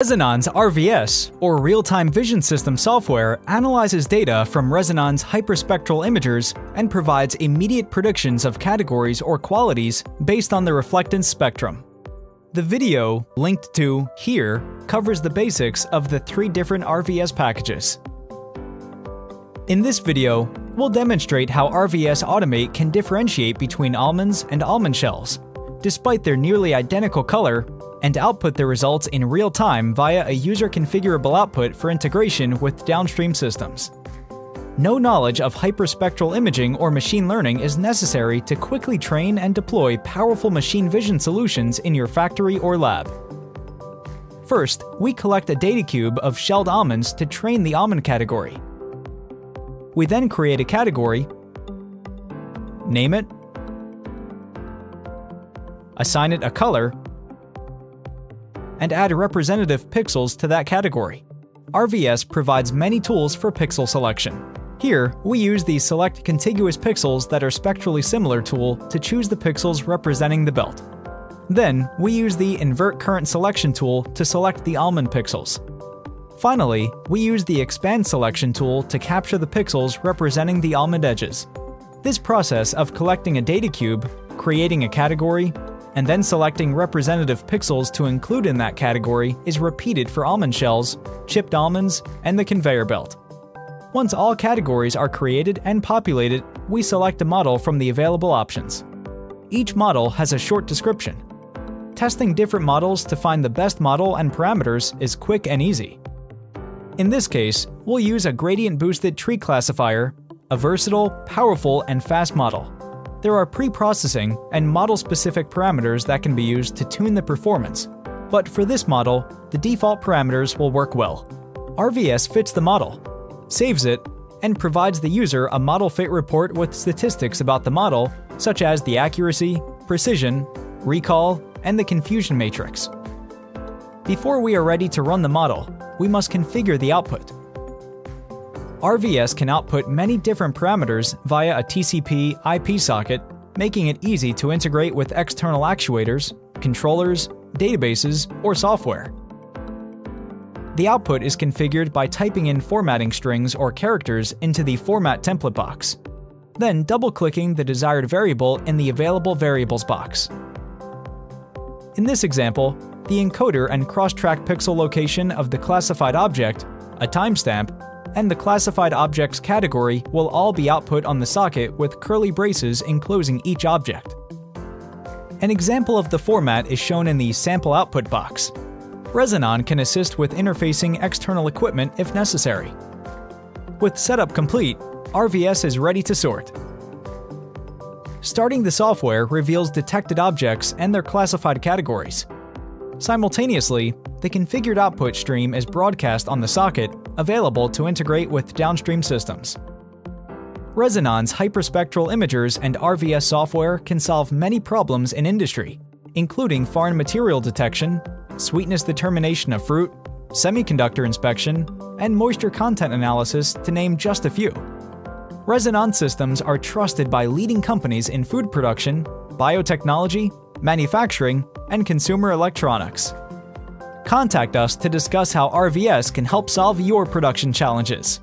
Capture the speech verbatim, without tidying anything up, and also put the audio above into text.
Resonon's R V S, or Real-Time Vision System software, analyzes data from Resonon's hyperspectral imagers and provides immediate predictions of categories or qualities based on the reflectance spectrum. The video, linked to here, covers the basics of the three different R V S packages. In this video, we'll demonstrate how R V S Automate can differentiate between almonds and almond shells, despite their nearly identical color, and output the results in real time via a user-configurable output for integration with downstream systems. No knowledge of hyperspectral imaging or machine learning is necessary to quickly train and deploy powerful machine vision solutions in your factory or lab. First, we collect a data cube of shelled almonds to train the almond category. We then create a category, name it, assign it a color, and add representative pixels to that category. R V S provides many tools for pixel selection. Here, we use the Select Contiguous Pixels That Are Spectrally Similar tool to choose the pixels representing the belt. Then, we use the Invert Current Selection tool to select the almond pixels. Finally, we use the Expand Selection tool to capture the pixels representing the almond edges. This process of collecting a data cube, creating a category, and then selecting representative pixels to include in that category is repeated for almond shells, chipped almonds, and the conveyor belt. Once all categories are created and populated, we select a model from the available options. Each model has a short description. Testing different models to find the best model and parameters is quick and easy. In this case, we'll use a gradient-boosted tree classifier, a versatile, powerful, and fast model. There are pre-processing and model-specific parameters that can be used to tune the performance, but for this model, the default parameters will work well. R V S fits the model, saves it, and provides the user a model fit report with statistics about the model, such as the accuracy, precision, recall, and the confusion matrix. Before we are ready to run the model, we must configure the output. R V S can output many different parameters via a T C P I P socket, making it easy to integrate with external actuators, controllers, databases, or software. The output is configured by typing in formatting strings or characters into the Format Template box, then double-clicking the desired variable in the Available Variables box. In this example, the encoder and cross-track pixel location of the classified object, a timestamp, and the classified object's category will all be output on the socket with curly braces enclosing each object. An example of the format is shown in the sample output box. Resonon can assist with interfacing external equipment if necessary. With setup complete, R V S is ready to sort. Starting the software reveals detected objects and their classified categories. Simultaneously, the configured output stream is broadcast on the socket, available to integrate with downstream systems. Resonon's hyperspectral imagers and R V S software can solve many problems in industry, including foreign material detection, sweetness determination of fruit, semiconductor inspection, and moisture content analysis, to name just a few. Resonon systems are trusted by leading companies in food production, biotechnology, manufacturing, and consumer electronics. Contact us to discuss how R V S can help solve your production challenges.